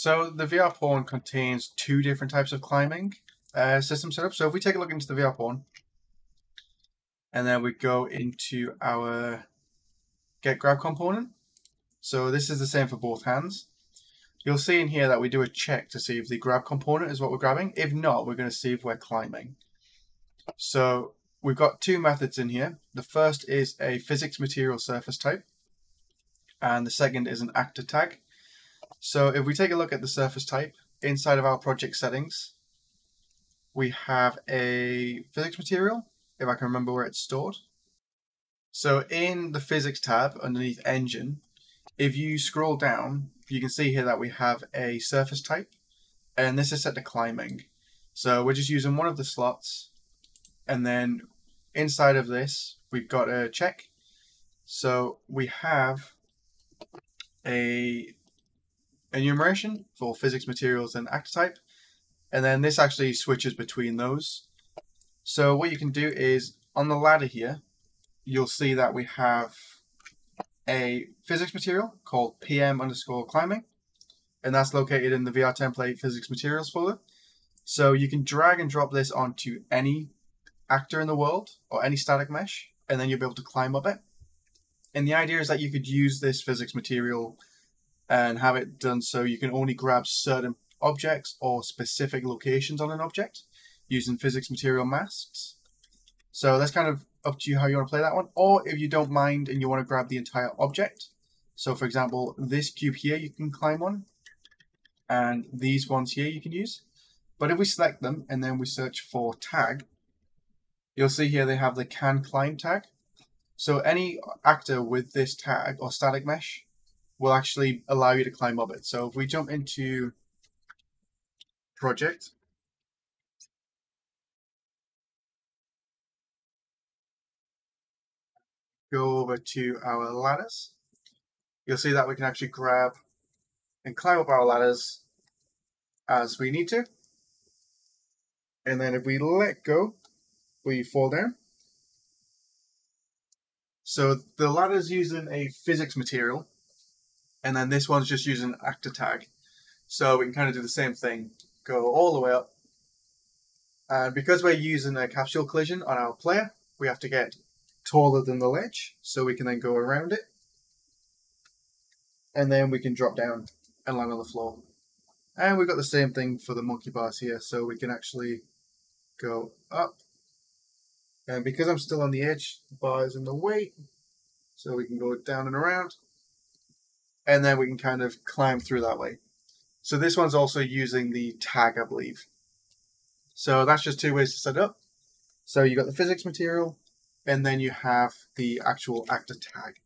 So the VR Pawn contains two different types of climbing system setup. So if we take a look into the VR Pawn, and then we go into our Get Grab component. So this is the same for both hands. You'll see in here that we do a check to see if the grab component is what we're grabbing. If not, we're going to see if we're climbing. So we've got two methods in here. The first is a physics material surface type, and the second is an actor tag. So if we take a look at the surface type, inside of our project settings, we have a physics material, if I can remember where it's stored. So in the physics tab underneath engine, if you scroll down, you can see here that we have a surface type, and this is set to climbing. So we're just using one of the slots, and then inside of this, we've got a check. So we have a enumeration for physics materials and actor type, and then this actually switches between those. So what you can do is on the ladder here, you'll see that we have a physics material called pm_climbing, and that's located in the VR template physics materials folder. So you can drag and drop this onto any actor in the world or any static mesh, and then you'll be able to climb up it. And the idea is that you could use this physics material and have it done so you can only grab certain objects or specific locations on an object using physics material masks. So that's kind of up to you how you want to play that one, or if you don't mind and you want to grab the entire object. So for example, this cube here you can climb on, and these ones here you can use. But if we select them and then we search for tag, you'll see here they have the can climb tag. So any actor with this tag or static mesh will actually allow you to climb up it. So if we jump into project, go over to our ladders, you'll see that we can actually grab and climb up our ladders as we need to. And then if we let go, we fall down. So the ladder's using a physics material, and then this one's just using an actor tag. So we can kind of do the same thing, go all the way up. And because we're using a capsule collision on our player, we have to get taller than the ledge, so we can then go around it, and then we can drop down and land on the floor. And we've got the same thing for the monkey bars here, so we can actually go up. And because I'm still on the edge, the bar is in the way, so we can go down and around, and then we can kind of climb through that way. So this one's also using the tag, I believe. So that's just two ways to set it up. So you've got the physics material, and then you have the actual actor tag.